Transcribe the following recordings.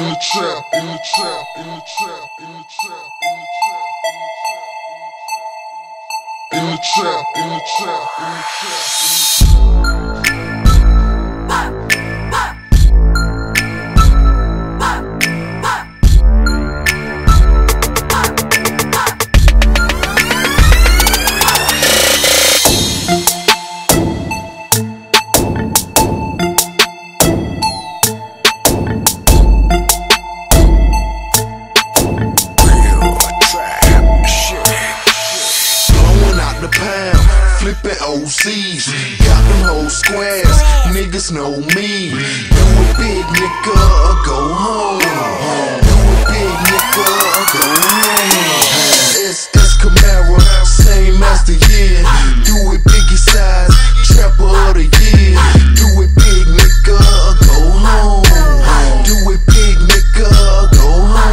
in the trap. Flippin' OCs, got them whole squares, niggas know me. Do it big, nigga, or go home. Do it big, nigga, or go home. It's this Camaro, same as the year. Do it biggie size, trapper of the year. Do it big, nigga, or go home. Do it big, nigga, or go home.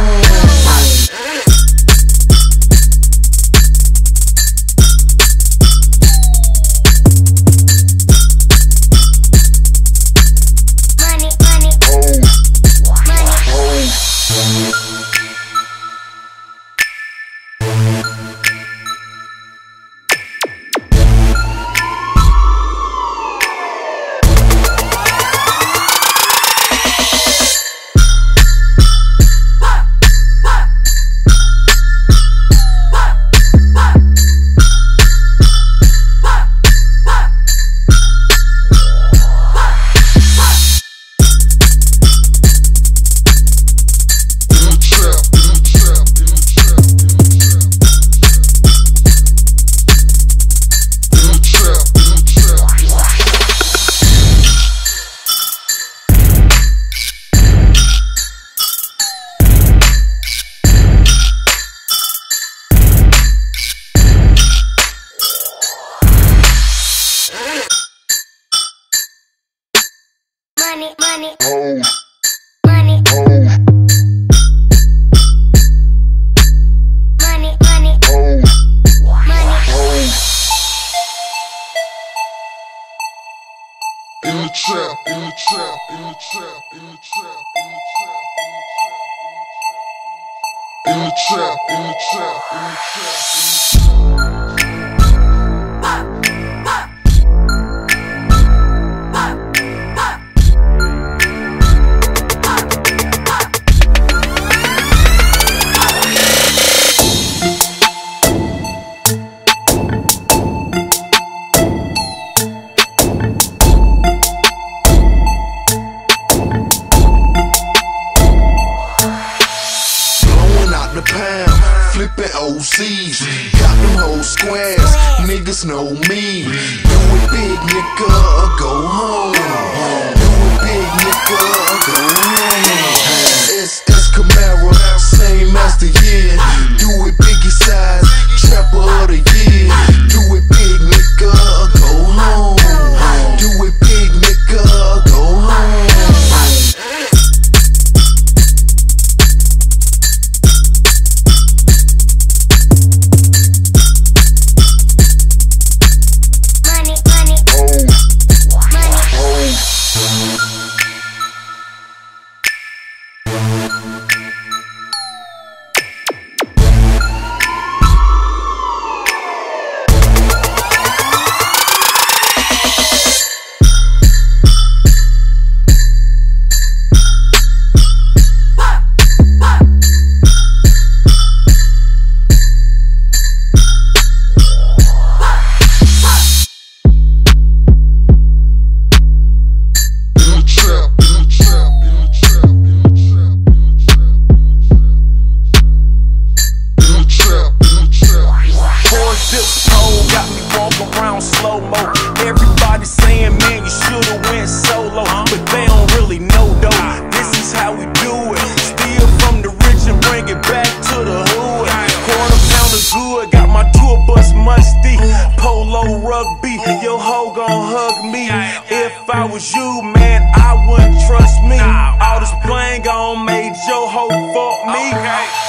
In the trap. Flippin' OCs, got them whole squares, niggas know me. Do it big, nigga, or go home. Do it big, nigga, or go home. It's this Camaro, same as the year. Do it biggie size, trapper of the year. Do it big, nigga, or go home. Do it big, nigga, or go home. You, man, I wouldn't trust me. All this playing gone made your hoe fuck me.